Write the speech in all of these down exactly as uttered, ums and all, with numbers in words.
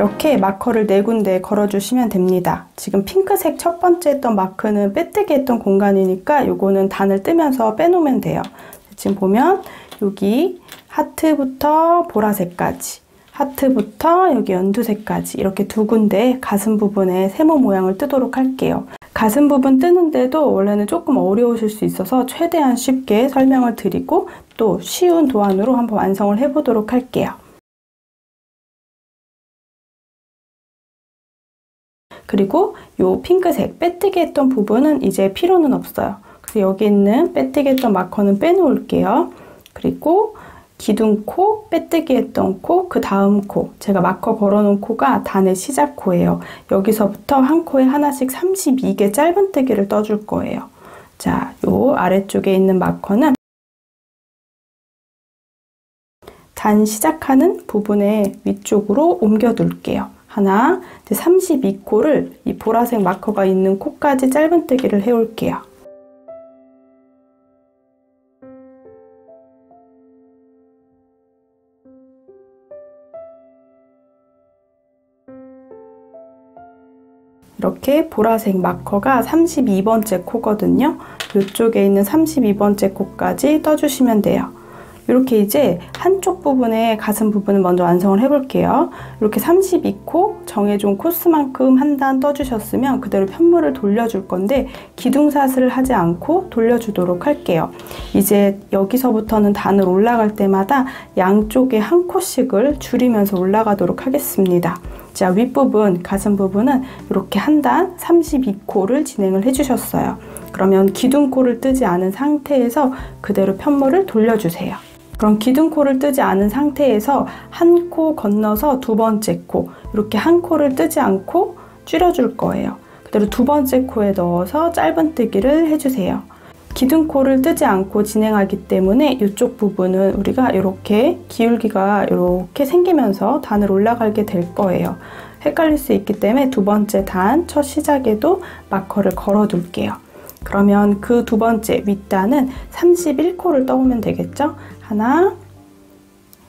이렇게 마커를 네 군데 걸어주시면 됩니다. 지금 핑크색 첫 번째 했던 마크는 빼뜨기 했던 공간이니까 요거는 단을 뜨면서 빼놓으면 돼요. 지금 보면 여기 하트부터 보라색까지, 하트부터 여기 연두색까지 이렇게 두 군데 가슴 부분에 세모 모양을 뜨도록 할게요. 가슴 부분 뜨는데도 원래는 조금 어려우실 수 있어서 최대한 쉽게 설명을 드리고 또 쉬운 도안으로 한번 완성을 해보도록 할게요. 그리고 요 핑크색 빼뜨기 했던 부분은 이제 필요는 없어요. 그래서 여기 있는 빼뜨기 했던 마커는 빼놓을게요. 그리고 기둥 코, 빼뜨기 했던 코, 그 다음 코, 제가 마커 걸어놓은 코가 단의 시작 코예요. 여기서부터 한 코에 하나씩 삼십이 개 짧은뜨기를 떠줄 거예요. 자, 요 아래쪽에 있는 마커는 단 시작하는 부분의 위쪽으로 옮겨둘게요. 하나, 이제 삼십이 코를 이 보라색 마커가 있는 코까지 짧은뜨기를 해올게요. 이렇게 보라색 마커가 삼십이 번째 코거든요. 이쪽에 있는 삼십이 번째 코까지 떠주시면 돼요. 이렇게 이제 한쪽 부분에 가슴 부분을 먼저 완성을 해볼게요. 이렇게 삼십이 코 정해준 코스만큼 한 단 떠주셨으면 그대로 편물을 돌려줄 건데 기둥사슬을 하지 않고 돌려주도록 할게요. 이제 여기서부터는 단을 올라갈 때마다 양쪽에 한 코씩을 줄이면서 올라가도록 하겠습니다. 자, 윗부분, 가슴 부분은 이렇게 한 단 삼십이 코를 진행을 해주셨어요. 그러면 기둥코를 뜨지 않은 상태에서 그대로 편물을 돌려주세요. 그럼 기둥코를 뜨지 않은 상태에서 한 코 건너서 두 번째 코, 이렇게 한 코를 뜨지 않고 줄여줄 거예요. 그대로 두 번째 코에 넣어서 짧은뜨기를 해주세요. 기둥코를 뜨지 않고 진행하기 때문에 이쪽 부분은 우리가 이렇게 기울기가 이렇게 생기면서 단을 올라가게 될 거예요. 헷갈릴 수 있기 때문에 두 번째 단 첫 시작에도 마커를 걸어 둘게요. 그러면 그 두 번째 윗단은 삼십일 코를 떠오면 되겠죠? 하나,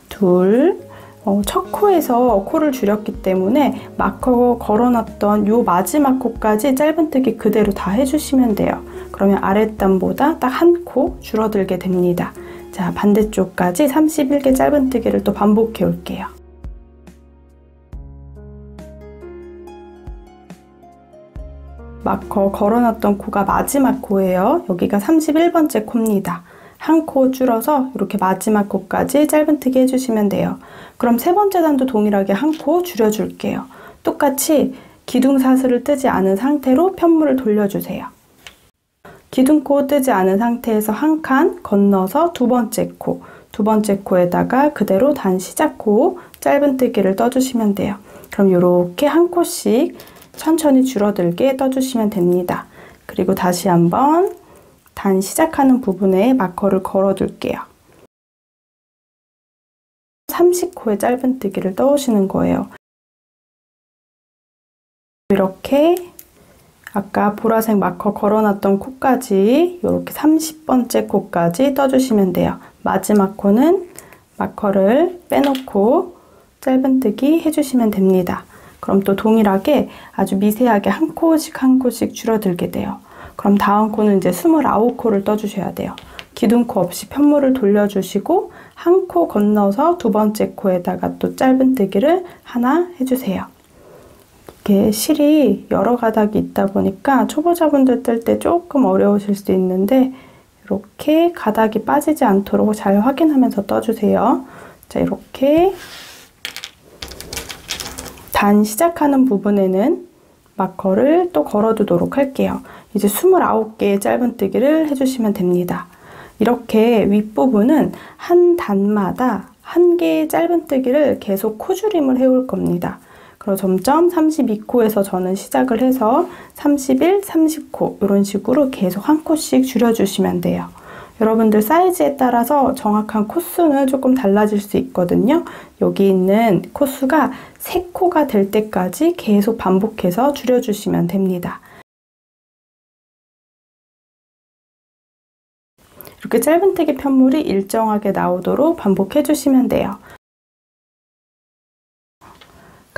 둘, 어, 첫 코에서 코를 줄였기 때문에 마커 걸어놨던 요 마지막 코까지 짧은뜨기 그대로 다 해주시면 돼요. 그러면 아랫단보다 딱 한 코 줄어들게 됩니다. 자, 반대쪽까지 삼십일 개 짧은뜨기를 또 반복해 올게요. 마커 걸어놨던 코가 마지막 코예요. 여기가 삼십일 번째 코입니다. 한 코 줄어서 이렇게 마지막 코까지 짧은뜨기 해주시면 돼요. 그럼 세 번째 단도 동일하게 한 코 줄여줄게요. 똑같이 기둥사슬을 뜨지 않은 상태로 편물을 돌려주세요. 기둥코 뜨지 않은 상태에서 한 칸 건너서 두 번째 코, 두 번째 코에다가 그대로 단 시작 코 짧은뜨기를 떠주시면 돼요. 그럼 이렇게 한 코씩 천천히 줄어들게 떠주시면 됩니다. 그리고 다시 한번 단 시작하는 부분에 마커를 걸어둘게요. 삼십 코의 짧은뜨기를 떠오시는 거예요. 이렇게 아까 보라색 마커 걸어놨던 코까지 이렇게 삼십 번째 코까지 떠주시면 돼요. 마지막 코는 마커를 빼놓고 짧은뜨기 해주시면 됩니다. 그럼 또 동일하게 아주 미세하게 한 코씩 한 코씩 줄어들게 돼요. 그럼 다음 코는 이제 이십구 코를 떠주셔야 돼요. 기둥코 없이 편물을 돌려주시고 한 코 건너서 두 번째 코에다가 또 짧은뜨기를 하나 해주세요. 이렇게 실이 여러 가닥이 있다 보니까 초보자분들 뜰 때 조금 어려우실 수 있는데 이렇게 가닥이 빠지지 않도록 잘 확인하면서 떠주세요. 자, 이렇게 단 시작하는 부분에는 마커를 또 걸어두도록 할게요. 이제 이십구 개의 짧은뜨기를 해주시면 됩니다. 이렇게 윗부분은 한 단마다 한 개의 짧은뜨기를 계속 코줄임을 해올 겁니다. 그리고 점점 삼십이 코에서 저는 시작을 해서 삼십일, 삼십 코 이런 식으로 계속 한 코씩 줄여주시면 돼요. 여러분들 사이즈에 따라서 정확한 코수는 조금 달라질 수 있거든요. 여기 있는 코수가 세 코가 될 때까지 계속 반복해서 줄여주시면 됩니다. 이렇게 짧은뜨기 편물이 일정하게 나오도록 반복해주시면 돼요.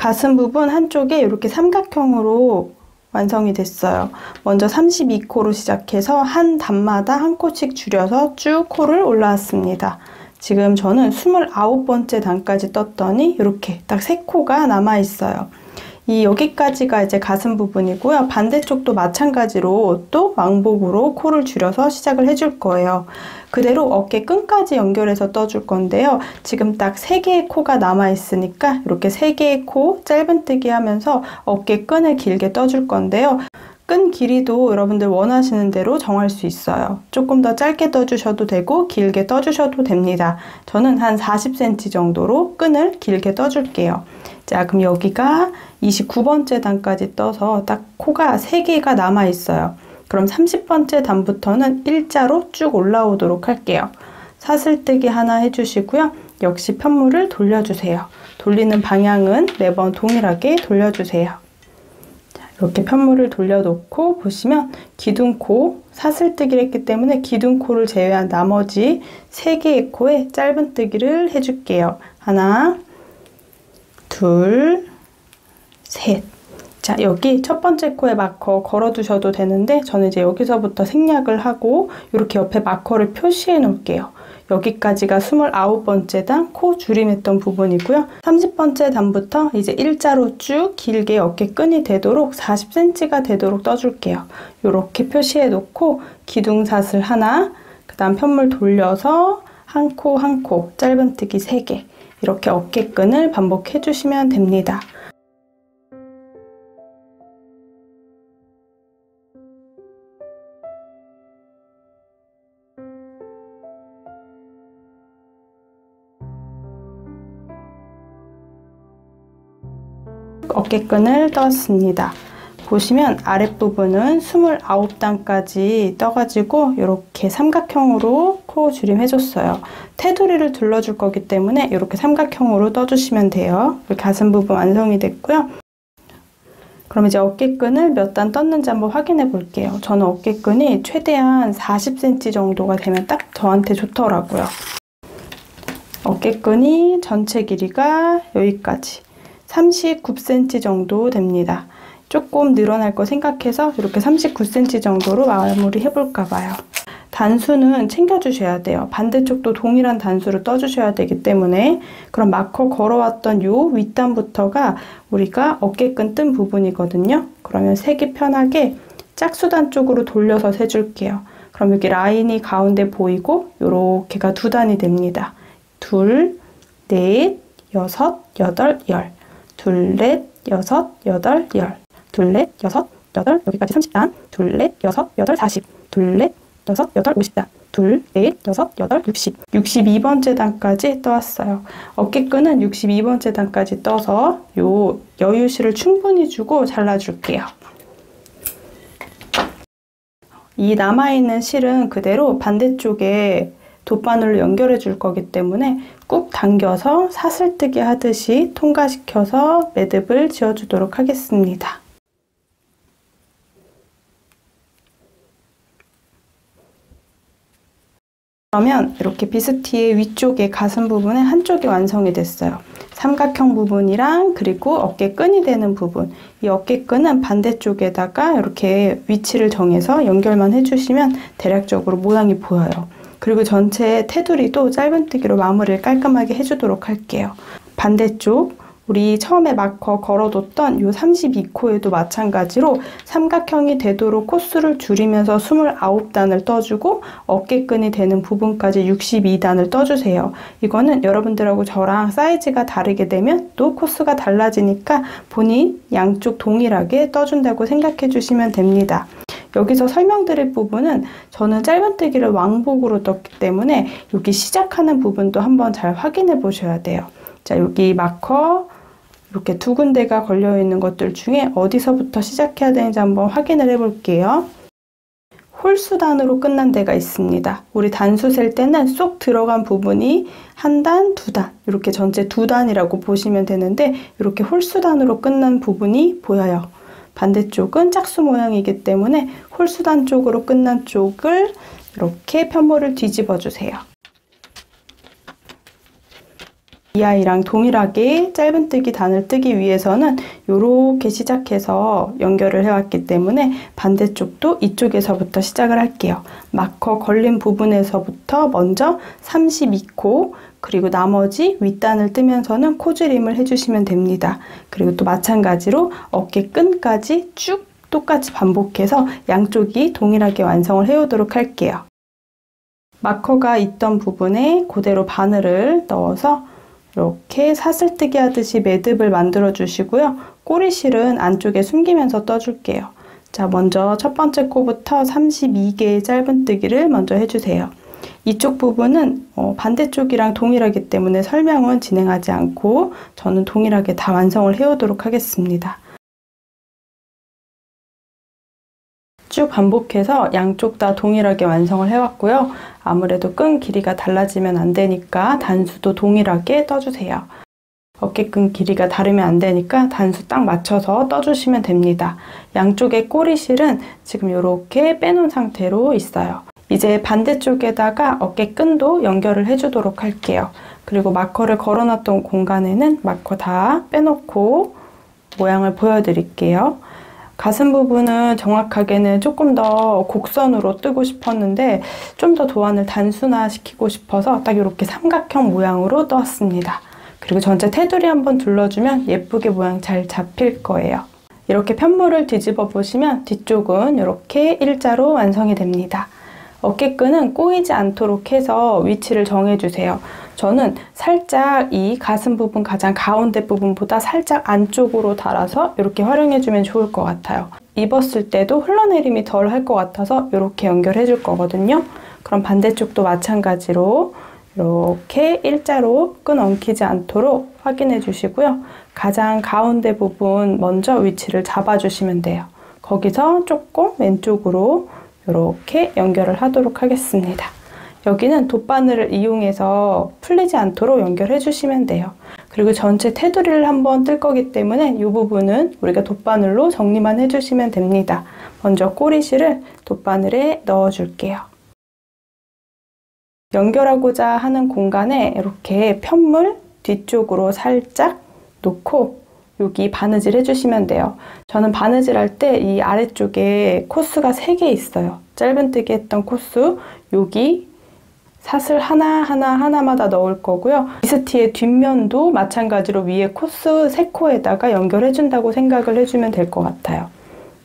가슴 부분 한쪽에 이렇게 삼각형으로 완성이 됐어요. 먼저 삼십이 코로 시작해서 한 단마다 한 코씩 줄여서 쭉 코를 올라왔습니다. 지금 저는 이십구 번째 단까지 떴더니 이렇게 딱 세 코가 남아있어요. 이 여기까지가 이제 가슴 부분이고요. 반대쪽도 마찬가지로 또 왕복으로 코를 줄여서 시작을 해줄 거예요. 그대로 어깨 끈까지 연결해서 떠줄 건데요. 지금 딱 세 개의 코가 남아있으니까 이렇게 세 개의 코 짧은뜨기 하면서 어깨 끈을 길게 떠줄 건데요. 끈 길이도 여러분들 원하시는 대로 정할 수 있어요. 조금 더 짧게 떠주셔도 되고 길게 떠주셔도 됩니다. 저는 한 사십 센티미터 정도로 끈을 길게 떠줄게요. 자, 그럼 여기가 이십구 번째 단까지 떠서 딱 코가 세 개가 남아 있어요. 그럼 삼십 번째 단부터는 일자로 쭉 올라오도록 할게요. 사슬뜨기 하나 해주시고요. 역시 편무를 돌려주세요. 돌리는 방향은 매번 동일하게 돌려주세요. 자, 이렇게 편무를 돌려놓고 보시면 기둥코, 사슬뜨기를 했기 때문에 기둥코를 제외한 나머지 세 개의 코에 짧은뜨기를 해줄게요. 하나, 둘, 셋. 자, 여기 첫 번째 코에 마커 걸어 두셔도 되는데 저는 이제 여기서부터 생략을 하고 이렇게 옆에 마커를 표시해 놓을게요. 여기까지가 이십구 번째 단 코 줄임했던 부분이고요. 삼십 번째 단부터 이제 일자로 쭉 길게 어깨끈이 되도록 사십 센티미터가 되도록 떠줄게요. 이렇게 표시해 놓고 기둥사슬 하나, 그 다음 편물 돌려서 한 코 한 코 짧은뜨기 세 개. 이렇게 어깨끈을 반복해 주시면 됩니다. 어깨끈을 떴습니다. 보시면 아랫부분은 이십구 단까지 떠가지고 이렇게 삼각형으로 코 줄임 해줬어요. 테두리를 둘러줄 거기 때문에 이렇게 삼각형으로 떠주시면 돼요. 가슴 부분 완성이 됐고요. 그럼 이제 어깨끈을 몇 단 떴는지 한번 확인해 볼게요. 저는 어깨끈이 최대한 사십 센티미터 정도가 되면 딱 저한테 좋더라고요. 어깨끈이 전체 길이가 여기까지 삼십구 센티미터 정도 됩니다. 조금 늘어날 거 생각해서 이렇게 삼십구 센티미터 정도로 마무리 해볼까 봐요. 단수는 챙겨주셔야 돼요. 반대쪽도 동일한 단수를 떠주셔야 되기 때문에. 그럼 마커 걸어왔던 이 윗단부터가 우리가 어깨끈 뜬 부분이거든요. 그러면 색이 편하게 짝수단 쪽으로 돌려서 세줄게요. 그럼 여기 라인이 가운데 보이고 이렇게가 두 단이 됩니다. 둘, 넷, 여섯, 여덟, 열. 둘, 넷, 여섯, 여덟, 열. 둘, 넷, 여섯, 여덟, 여기까지 삼십 단. 둘, 넷, 여섯, 여덟, 사십. 둘, 넷, 여섯, 여덟, 오십 단. 둘, 넷, 여섯, 여덟, 육십. 육십이 번째 단까지 떠왔어요. 어깨끈은 육십이 번째 단까지 떠서 요 여유실을 충분히 주고 잘라줄게요. 이 남아있는 실은 그대로 반대쪽에 돗바늘로 연결해 줄 거기 때문에 꾹 당겨서 사슬뜨기 하듯이 통과시켜서 매듭을 지어주도록 하겠습니다. 그러면 이렇게 비스티의 위쪽에 가슴 부분에 한쪽이 완성이 됐어요. 삼각형 부분이랑 그리고 어깨끈이 되는 부분, 이 어깨끈은 반대쪽에다가 이렇게 위치를 정해서 연결만 해주시면 대략적으로 모양이 보여요. 그리고 전체 테두리도 짧은뜨기로 마무리를 깔끔하게 해주도록 할게요. 반대쪽 우리 처음에 마커 걸어뒀던 이 삼십이 코에도 마찬가지로 삼각형이 되도록 코수를 줄이면서 이십구 단을 떠주고 어깨끈이 되는 부분까지 육십이 단을 떠주세요. 이거는 여러분들하고 저랑 사이즈가 다르게 되면 또 코수가 달라지니까 본인 양쪽 동일하게 떠준다고 생각해 주시면 됩니다. 여기서 설명드릴 부분은 저는 짧은뜨기를 왕복으로 떴기 때문에 여기 시작하는 부분도 한번 잘 확인해 보셔야 돼요. 자, 여기 마커 이렇게 두 군데가 걸려 있는 것들 중에 어디서부터 시작해야 되는지 한번 확인을 해 볼게요. 홀수단으로 끝난 데가 있습니다. 우리 단수 셀 때는 쏙 들어간 부분이 한 단, 두 단, 이렇게 전체 두 단이라고 보시면 되는데 이렇게 홀수단으로 끝난 부분이 보여요. 반대쪽은 짝수 모양이기 때문에 홀수단 쪽으로 끝난 쪽을 이렇게 편모를 뒤집어 주세요. 이 아이랑 동일하게 짧은뜨기 단을 뜨기 위해서는 이렇게 시작해서 연결을 해왔기 때문에 반대쪽도 이쪽에서부터 시작을 할게요. 마커 걸린 부분에서부터 먼저 삼십이 코, 그리고 나머지 윗단을 뜨면서는 코줄임을 해주시면 됩니다. 그리고 또 마찬가지로 어깨끈까지 쭉 똑같이 반복해서 양쪽이 동일하게 완성을 해오도록 할게요. 마커가 있던 부분에 그대로 바늘을 넣어서 이렇게 사슬뜨기 하듯이 매듭을 만들어 주시고요. 꼬리실은 안쪽에 숨기면서 떠줄게요. 자, 먼저 첫 번째 코부터 삼십이 개의 짧은뜨기를 먼저 해주세요. 이쪽 부분은 반대쪽이랑 동일하기 때문에 설명은 진행하지 않고 저는 동일하게 다 완성을 해오도록 하겠습니다. 쭉 반복해서 양쪽 다 동일하게 완성을 해왔고요. 아무래도 끈 길이가 달라지면 안 되니까 단수도 동일하게 떠주세요. 어깨끈 길이가 다르면 안 되니까 단수 딱 맞춰서 떠주시면 됩니다. 양쪽의 꼬리실은 지금 이렇게 빼놓은 상태로 있어요. 이제 반대쪽에다가 어깨끈도 연결을 해주도록 할게요. 그리고 마커를 걸어놨던 공간에는 마커 다 빼놓고 모양을 보여드릴게요. 가슴 부분은 정확하게는 조금 더 곡선으로 뜨고 싶었는데 좀 더 도안을 단순화 시키고 싶어서 딱 이렇게 삼각형 모양으로 떴습니다. 그리고 전체 테두리 한번 둘러주면 예쁘게 모양 잘 잡힐 거예요. 이렇게 편모를 뒤집어 보시면 뒤쪽은 이렇게 일자로 완성이 됩니다. 어깨끈은 꼬이지 않도록 해서 위치를 정해주세요. 저는 살짝 이 가슴 부분 가장 가운데 부분보다 살짝 안쪽으로 달아서 이렇게 활용해주면 좋을 것 같아요. 입었을 때도 흘러내림이 덜 할 것 같아서 이렇게 연결해줄 거거든요. 그럼 반대쪽도 마찬가지로 이렇게 일자로 끈 엉키지 않도록 확인해 주시고요. 가장 가운데 부분 먼저 위치를 잡아주시면 돼요. 거기서 조금 왼쪽으로 이렇게 연결을 하도록 하겠습니다. 여기는 돗바늘을 이용해서 풀리지 않도록 연결해 주시면 돼요. 그리고 전체 테두리를 한번 뜰 거기 때문에 이 부분은 우리가 돗바늘로 정리만 해주시면 됩니다. 먼저 꼬리실을 돗바늘에 넣어 줄게요. 연결하고자 하는 공간에 이렇게 편물 뒤쪽으로 살짝 놓고 여기 바느질 해주시면 돼요. 저는 바느질 할 때 이 아래쪽에 코수가 세 개 있어요. 짧은뜨기 했던 코수, 여기 사슬 하나하나 하나마다 넣을 거고요. 비스티의 뒷면도 마찬가지로 위에 코수 세 코에다가 연결해준다고 생각을 해주면 될 것 같아요.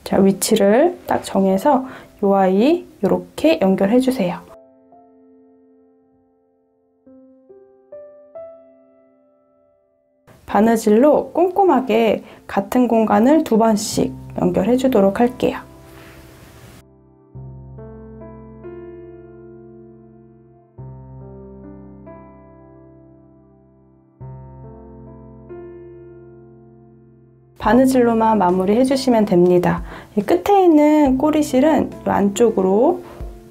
자, 위치를 딱 정해서 이 아이 이렇게 연결해주세요. 바느질로 꼼꼼하게 같은 공간을 두 번씩 연결해 주도록 할게요. 바느질로만 마무리해 주시면 됩니다. 이 끝에 있는 꼬리실은 이 안쪽으로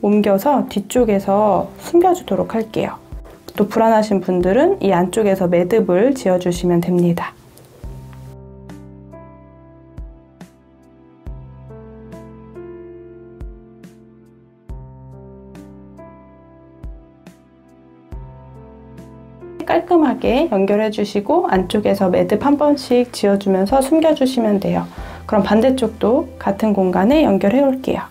옮겨서 뒤쪽에서 숨겨 주도록 할게요. 또 불안하신 분들은 이 안쪽에서 매듭을 지어주시면 됩니다. 깔끔하게 연결해 주시고 안쪽에서 매듭 한 번씩 지어주면서 숨겨주시면 돼요. 그럼 반대쪽도 같은 공간에 연결해 올게요.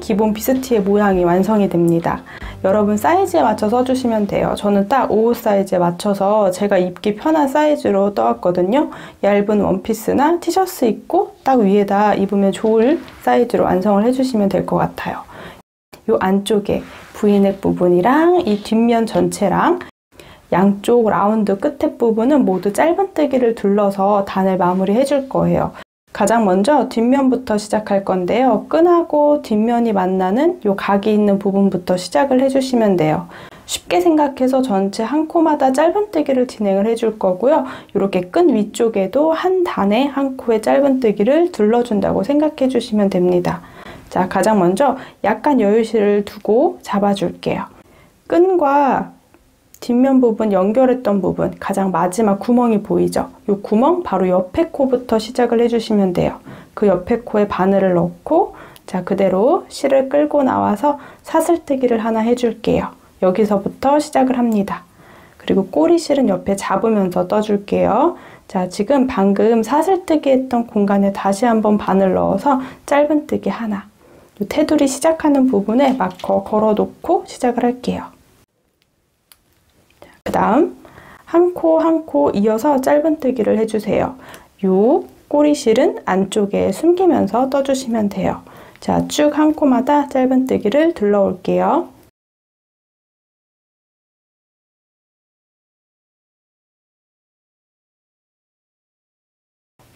기본 비스티의 모양이 완성이 됩니다. 여러분 사이즈에 맞춰서 주시면 돼요. 저는 딱 오호 사이즈에 맞춰서 제가 입기 편한 사이즈로 떠왔거든요. 얇은 원피스나 티셔츠 입고 딱 위에다 입으면 좋을 사이즈로 완성을 해주시면 될 것 같아요. 이 안쪽에 브이넥 부분이랑 이 뒷면 전체랑 양쪽 라운드 끝에 부분은 모두 짧은뜨기를 둘러서 단을 마무리해 줄 거예요. 가장 먼저 뒷면부터 시작할 건데요. 끈하고 뒷면이 만나는 요 각이 있는 부분부터 시작을 해주시면 돼요. 쉽게 생각해서 전체 한 코마다 짧은뜨기를 진행을 해줄 거고요. 이렇게 끈 위쪽에도 한 단에 한 코의 짧은뜨기를 둘러준다고 생각해 주시면 됩니다. 자, 가장 먼저 약간 여유시를 두고 잡아줄게요. 끈과 뒷면 부분 연결했던 부분, 가장 마지막 구멍이 보이죠? 이 구멍 바로 옆에 코부터 시작을 해주시면 돼요. 그 옆에 코에 바늘을 넣고 자 그대로 실을 끌고 나와서 사슬뜨기를 하나 해줄게요. 여기서부터 시작을 합니다. 그리고 꼬리실은 옆에 잡으면서 떠줄게요. 자 지금 방금 사슬뜨기 했던 공간에 다시 한번 바늘 넣어서 짧은뜨기 하나, 이 테두리 시작하는 부분에 마커 걸어놓고 시작을 할게요. 그 다음 한 코 한 코 이어서 짧은뜨기를 해주세요. 요 꼬리실은 안쪽에 숨기면서 떠주시면 돼요. 자 쭉 한 코마다 짧은뜨기를 둘러올게요.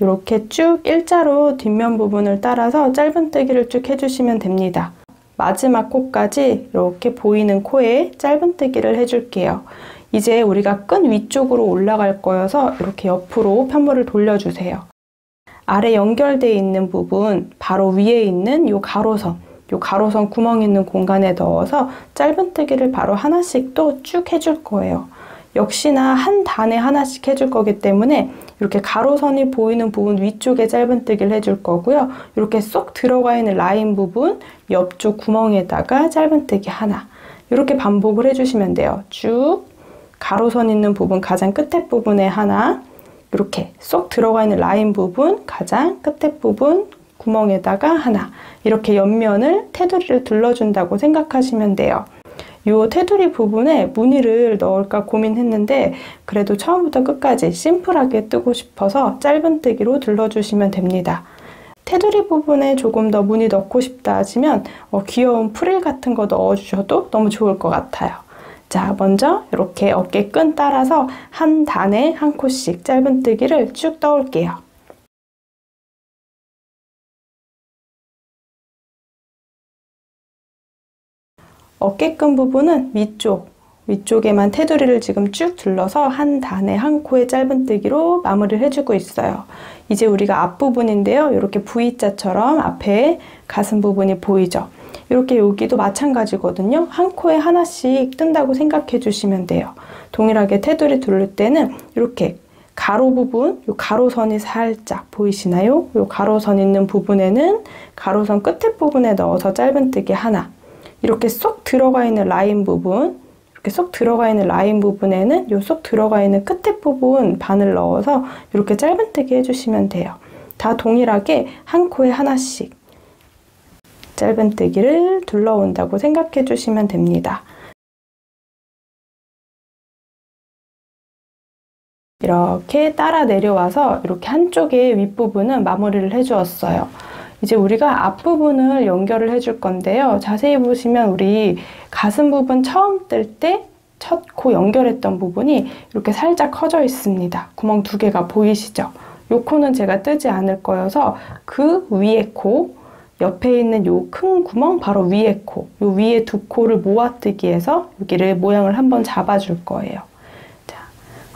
이렇게 쭉 일자로 뒷면 부분을 따라서 짧은뜨기를 쭉 해주시면 됩니다. 마지막 코까지 이렇게 보이는 코에 짧은뜨기를 해줄게요. 이제 우리가 끈 위쪽으로 올라갈 거여서 이렇게 옆으로 편물을 돌려주세요. 아래 연결되어 있는 부분, 바로 위에 있는 이 가로선, 이 가로선 구멍 있는 공간에 넣어서 짧은뜨기를 바로 하나씩 또 쭉 해줄 거예요. 역시나 한 단에 하나씩 해줄 거기 때문에 이렇게 가로선이 보이는 부분 위쪽에 짧은뜨기를 해줄 거고요. 이렇게 쏙 들어가 있는 라인 부분 옆쪽 구멍에다가 짧은뜨기 하나, 이렇게 반복을 해주시면 돼요. 쭉 가로선 있는 부분 가장 끝에 부분에 하나, 이렇게 쏙 들어가 있는 라인 부분 가장 끝에 부분 구멍에다가 하나, 이렇게 옆면을 테두리를 둘러준다고 생각하시면 돼요. 이 테두리 부분에 무늬를 넣을까 고민했는데 그래도 처음부터 끝까지 심플하게 뜨고 싶어서 짧은뜨기로 둘러주시면 됩니다. 테두리 부분에 조금 더 무늬 넣고 싶다 하시면 어, 귀여운 프릴 같은 거 넣어주셔도 너무 좋을 것 같아요. 자 먼저 이렇게 어깨끈 따라서 한 단에 한 코씩 짧은뜨기를 쭉 떠올게요. 어깨끈 부분은 위쪽, 위쪽에만 테두리를 지금 쭉 둘러서 한 단에 한 코의 짧은뜨기로 마무리를 해주고 있어요. 이제 우리가 앞부분인데요. 이렇게 V자처럼 앞에 가슴 부분이 보이죠. 이렇게 여기도 마찬가지거든요. 한 코에 하나씩 뜬다고 생각해 주시면 돼요. 동일하게 테두리 둘릴 때는 이렇게 가로 부분, 요 가로선이 살짝 보이시나요? 요 가로선 있는 부분에는 가로선 끝에 부분에 넣어서 짧은뜨기 하나, 이렇게 쏙 들어가 있는 라인 부분, 이렇게 쏙 들어가 있는 라인 부분에는 요 쏙 들어가 있는 끝에 부분 바늘 넣어서 이렇게 짧은뜨기 해주시면 돼요. 다 동일하게 한 코에 하나씩 짧은뜨기를 둘러온다고 생각해 주시면 됩니다. 이렇게 따라 내려와서 이렇게 한쪽의 윗부분은 마무리를 해주었어요. 이제 우리가 앞부분을 연결을 해줄 건데요. 자세히 보시면 우리 가슴 부분 처음 뜰 때 첫 코 연결했던 부분이 이렇게 살짝 커져 있습니다. 구멍 두 개가 보이시죠? 요 코는 제가 뜨지 않을 거여서 그 위에 코, 옆에 있는 요 큰 구멍 바로 위에 코, 요 위에 두 코를 모아뜨기 해서 여기를 모양을 한번 잡아줄 거예요. 자,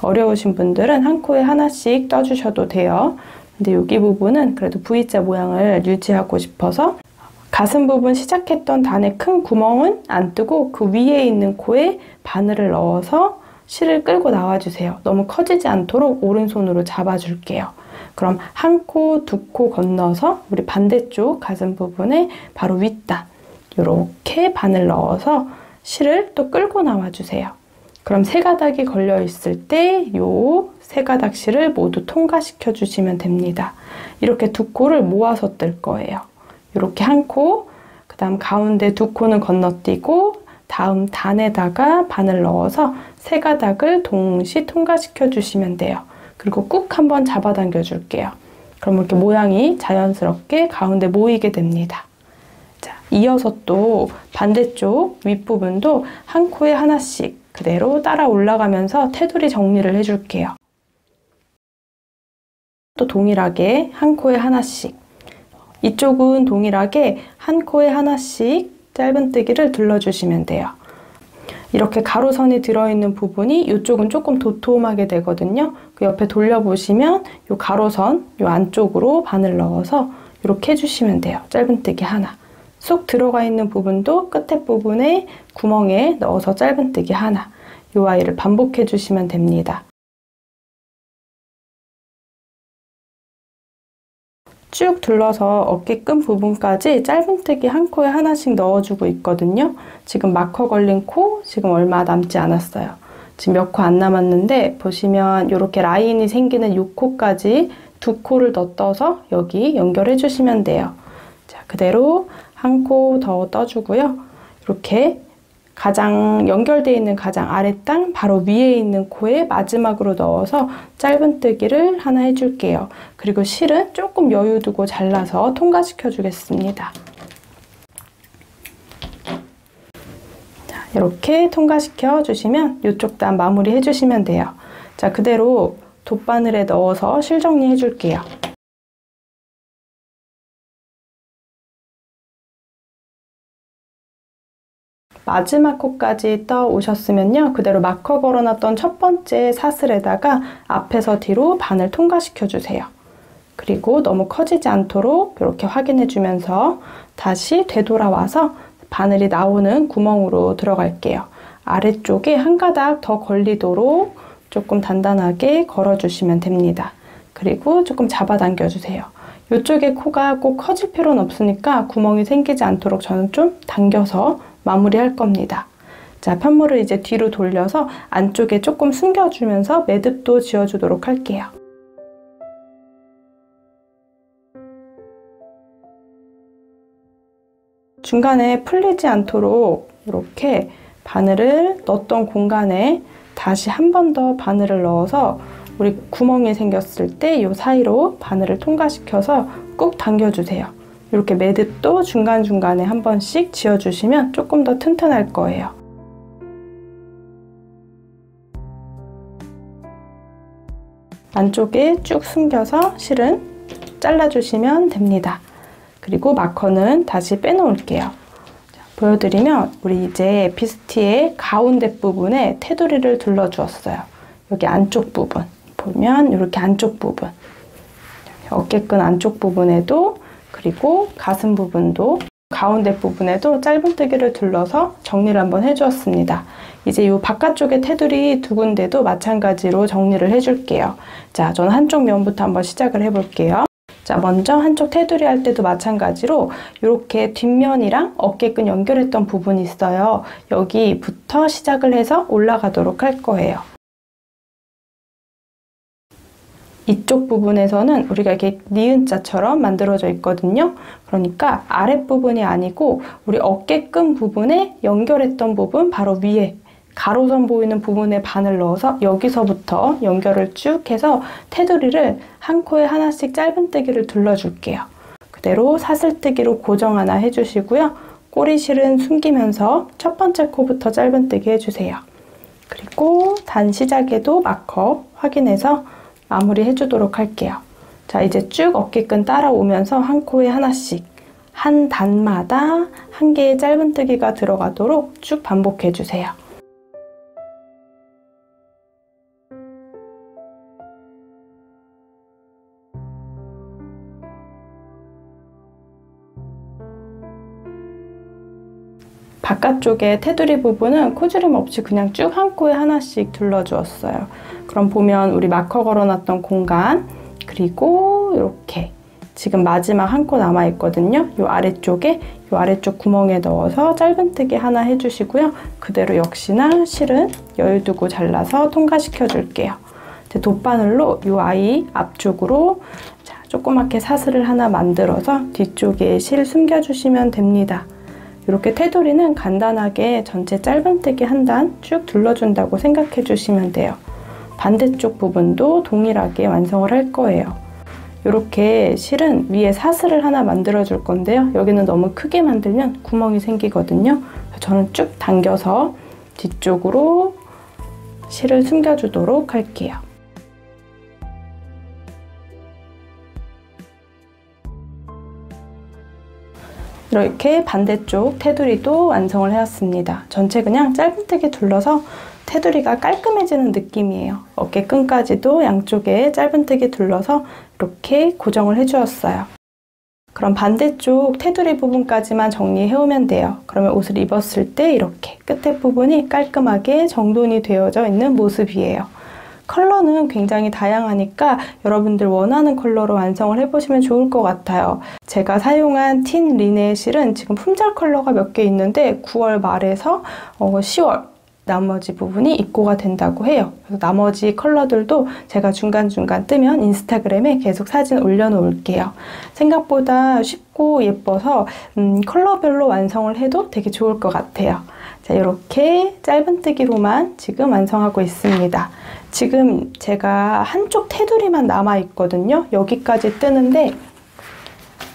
어려우신 분들은 한 코에 하나씩 떠주셔도 돼요. 근데 여기 부분은 그래도 V자 모양을 유지하고 싶어서 가슴 부분 시작했던 단의 큰 구멍은 안 뜨고 그 위에 있는 코에 바늘을 넣어서 실을 끌고 나와주세요. 너무 커지지 않도록 오른손으로 잡아줄게요. 그럼 한 코, 두 코 건너서 우리 반대쪽 가슴 부분에 바로 윗단 이렇게 바늘 넣어서 실을 또 끌고 나와주세요. 그럼 세 가닥이 걸려 있을 때 요 세 가닥 실을 모두 통과시켜 주시면 됩니다. 이렇게 두 코를 모아서 뜰 거예요. 이렇게 한 코, 그 다음 가운데 두 코는 건너뛰고 다음 단에다가 바늘 넣어서 세 가닥을 동시 통과시켜 주시면 돼요. 그리고 꾹 한번 잡아당겨 줄게요. 그럼 이렇게 모양이 자연스럽게 가운데 모이게 됩니다. 자, 이어서 또 반대쪽 윗부분도 한 코에 하나씩 그대로 따라 올라가면서 테두리 정리를 해줄게요. 또 동일하게 한 코에 하나씩, 이쪽은 동일하게 한 코에 하나씩 짧은뜨기를 둘러주시면 돼요. 이렇게 가로선이 들어있는 부분이 이쪽은 조금 도톰하게 되거든요. 그 옆에 돌려보시면 이 가로선 이 안쪽으로 바늘 넣어서 이렇게 해주시면 돼요. 짧은뜨기 하나, 쏙 들어가 있는 부분도 끝에 부분에 구멍에 넣어서 짧은뜨기 하나, 이 아이를 반복해 주시면 됩니다. 쭉 둘러서 어깨끈 부분까지 짧은뜨기 한 코에 하나씩 넣어주고 있거든요. 지금 마커 걸린 코 지금 얼마 남지 않았어요. 지금 몇 코 안 남았는데 보시면 이렇게 라인이 생기는 요 코까지 두 코를 더 떠서 여기 연결해 주시면 돼요. 자, 그대로 한 코 더 떠주고요. 이렇게 가장 연결되어 있는 가장 아랫땅 바로 위에 있는 코에 마지막으로 넣어서 짧은뜨기를 하나 해줄게요. 그리고 실은 조금 여유 두고 잘라서 통과시켜 주겠습니다. 자, 이렇게 통과시켜 주시면 이쪽 단 마무리 해주시면 돼요. 자, 그대로 돗바늘에 넣어서 실 정리해 줄게요. 마지막 코까지 떠 오셨으면요, 그대로 마커 걸어놨던 첫 번째 사슬에다가 앞에서 뒤로 바늘 통과시켜 주세요. 그리고 너무 커지지 않도록 이렇게 확인해 주면서 다시 되돌아와서 바늘이 나오는 구멍으로 들어갈게요. 아래쪽에 한 가닥 더 걸리도록 조금 단단하게 걸어 주시면 됩니다. 그리고 조금 잡아당겨 주세요. 이쪽에 코가 꼭 커질 필요는 없으니까 구멍이 생기지 않도록 저는 좀 당겨서 마무리할 겁니다. 자, 편물을 이제 뒤로 돌려서 안쪽에 조금 숨겨주면서 매듭도 지어주도록 할게요. 중간에 풀리지 않도록 이렇게 바늘을 넣었던 공간에 다시 한 번 더 바늘을 넣어서 우리 구멍이 생겼을 때 이 사이로 바늘을 통과시켜서 꾹 당겨주세요. 이렇게 매듭도 중간중간에 한 번씩 지어주시면 조금 더 튼튼할 거예요. 안쪽에 쭉 숨겨서 실은 잘라주시면 됩니다. 그리고 마커는 다시 빼놓을게요. 자, 보여드리면 우리 이제 비스티의 가운데 부분에 테두리를 둘러주었어요. 여기 안쪽 부분 보면 이렇게 안쪽 부분, 어깨끈 안쪽 부분에도 그리고 가슴 부분도 가운데 부분에도 짧은뜨기를 둘러서 정리를 한번 해주었습니다. 이제 이 바깥쪽에 테두리 두 군데도 마찬가지로 정리를 해줄게요. 자, 저는 한쪽 면부터 한번 시작을 해볼게요. 자, 먼저 한쪽 테두리 할 때도 마찬가지로 이렇게 뒷면이랑 어깨끈 연결했던 부분이 있어요. 여기부터 시작을 해서 올라가도록 할 거예요. 이쪽 부분에서는 우리가 이렇게 니은자처럼 만들어져 있거든요. 그러니까 아랫부분이 아니고 우리 어깨끈 부분에 연결했던 부분 바로 위에 가로선 보이는 부분에 바늘 넣어서 여기서부터 연결을 쭉 해서 테두리를 한 코에 하나씩 짧은뜨기를 둘러줄게요. 그대로 사슬뜨기로 고정 하나 해주시고요. 꼬리실은 숨기면서 첫 번째 코부터 짧은뜨기 해주세요. 그리고 단 시작에도 마커 확인해서 마무리 해주도록 할게요. 자, 이제 쭉 어깨끈 따라오면서 한 코에 하나씩 한 단마다 한 개의 짧은뜨기가 들어가도록 쭉 반복해 주세요. 바깥쪽에 테두리 부분은 코주름 없이 그냥 쭉 한 코에 하나씩 둘러주었어요. 그럼 보면 우리 마커 걸어놨던 공간 그리고 이렇게 지금 마지막 한 코 남아있거든요. 이 아래쪽에 이 아래쪽 구멍에 넣어서 짧은뜨기 하나 해주시고요. 그대로 역시나 실은 여유 두고 잘라서 통과시켜 줄게요. 이제 돗바늘로 이 아이 앞쪽으로 자, 조그맣게 사슬을 하나 만들어서 뒤쪽에 실 숨겨주시면 됩니다. 이렇게 테두리는 간단하게 전체 짧은뜨기 한 단 쭉 둘러준다고 생각해 주시면 돼요. 반대쪽 부분도 동일하게 완성을 할 거예요. 이렇게 실은 위에 사슬을 하나 만들어 줄 건데요. 여기는 너무 크게 만들면 구멍이 생기거든요. 저는 쭉 당겨서 뒤쪽으로 실을 숨겨주도록 할게요. 이렇게 반대쪽 테두리도 완성을 해왔습니다. 전체 그냥 짧은뜨기 둘러서 테두리가 깔끔해지는 느낌이에요. 어깨끈까지도 양쪽에 짧은뜨기 둘러서 이렇게 고정을 해주었어요. 그럼 반대쪽 테두리 부분까지만 정리해오면 돼요. 그러면 옷을 입었을 때 이렇게 끝에 부분이 깔끔하게 정돈이 되어져 있는 모습이에요. 컬러는 굉장히 다양하니까 여러분들 원하는 컬러로 완성을 해보시면 좋을 것 같아요. 제가 사용한 틴 리네 실은 지금 품절 컬러가 몇 개 있는데 구월 말에서 어, 시월 나머지 부분이 입고가 된다고 해요. 그래서 나머지 컬러들도 제가 중간중간 뜨면 인스타그램에 계속 사진 올려놓을게요. 생각보다 쉽고 예뻐서 음, 컬러별로 완성을 해도 되게 좋을 것 같아요. 자, 이렇게 짧은뜨기로만 지금 완성하고 있습니다. 지금 제가 한쪽 테두리만 남아있거든요. 여기까지 뜨는데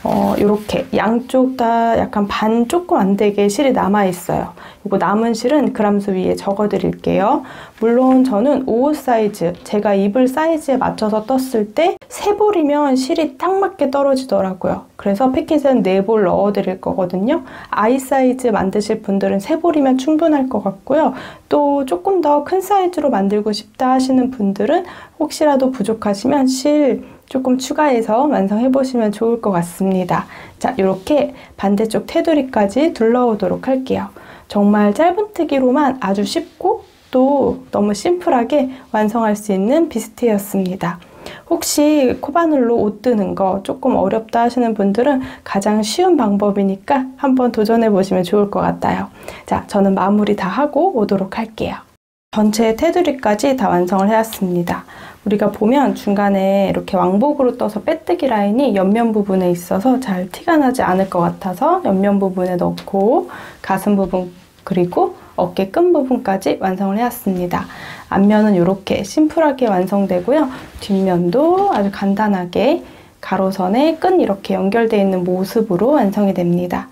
어, 이렇게 양쪽 다 약간 반 조금 안 되게 실이 남아있어요. 이거 남은 실은 그람수 위에 적어드릴게요. 물론 저는 오호 사이즈, 제가 입을 사이즈에 맞춰서 떴을 때 세 볼이면 실이 딱 맞게 떨어지더라고요. 그래서 패킷에는 네 볼 넣어드릴 거거든요. 아이 사이즈 만드실 분들은 세 볼이면 충분할 것 같고요. 또 조금 더 큰 사이즈로 만들고 싶다 하시는 분들은 혹시라도 부족하시면 실 조금 추가해서 완성해 보시면 좋을 것 같습니다. 자, 이렇게 반대쪽 테두리까지 둘러오도록 할게요. 정말 짧은뜨기로만 아주 쉽고 또 너무 심플하게 완성할 수 있는 비스트였습니다. 혹시 코바늘로 옷 뜨는 거 조금 어렵다 하시는 분들은 가장 쉬운 방법이니까 한번 도전해 보시면 좋을 것 같아요. 자, 저는 마무리 다 하고 오도록 할게요. 전체 테두리까지 다 완성을 해왔습니다. 우리가 보면 중간에 이렇게 왕복으로 떠서 빼뜨기 라인이 옆면 부분에 있어서 잘 티가 나지 않을 것 같아서 옆면 부분에 넣고 가슴 부분 그리고 어깨 끈 부분까지 완성을 해왔습니다. 앞면은 이렇게 심플하게 완성되고요. 뒷면도 아주 간단하게 가로선에 끈 이렇게 연결되어 있는 모습으로 완성이 됩니다.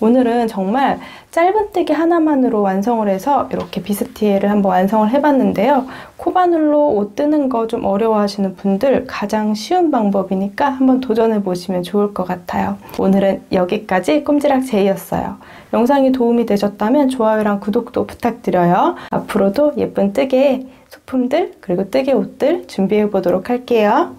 오늘은 정말 짧은뜨기 하나만으로 완성을 해서 이렇게 비스티에를 한번 완성을 해봤는데요. 코바늘로 옷 뜨는 거 좀 어려워하시는 분들 가장 쉬운 방법이니까 한번 도전해보시면 좋을 것 같아요. 오늘은 여기까지 꼼지락 제이였어요. 영상이 도움이 되셨다면 좋아요랑 구독도 부탁드려요. 앞으로도 예쁜 뜨개 소품들 그리고 뜨개 옷들 준비해보도록 할게요.